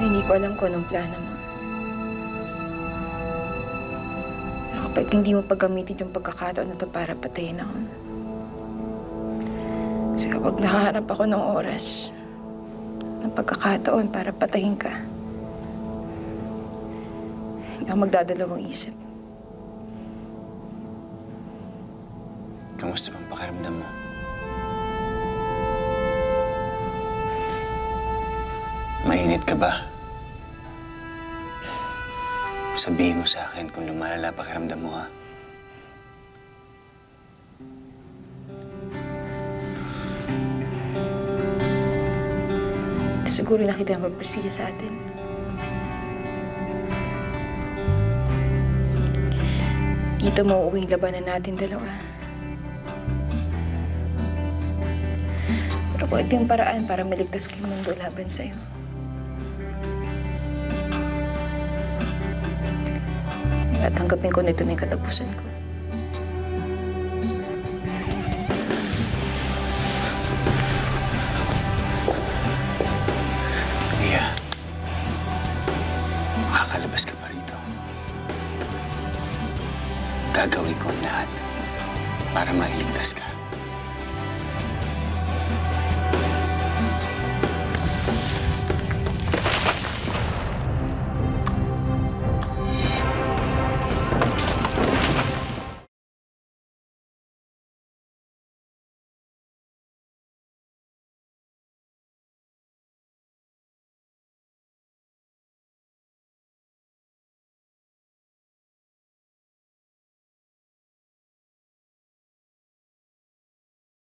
Hindi ko alam kung anong plano mo. Kapag hindi mo paggamitin yung pagkakataon na ito para patayin ako. Kasi kapag nakaharap ako ng oras, ng pagkakataon para patayin ka, hindi ako magdadalawang isip. Kamusta bang pakiramdam mo? Mainit ka ba? Sabihin mo sa akin kung lumalala pakiramdam mo, ha? Siguro nakita mo magpersiya sa atin. Dito mauuwi yung labanan natin dalawa. Pero kung ito yung paraan para maligtas ko yung mundo laban sa'yo. At hanggapin ko na ito na yung katapusan ko. Lia, makakalabas ka pa rito. Gagawin ko ang lahat para maligtas ka.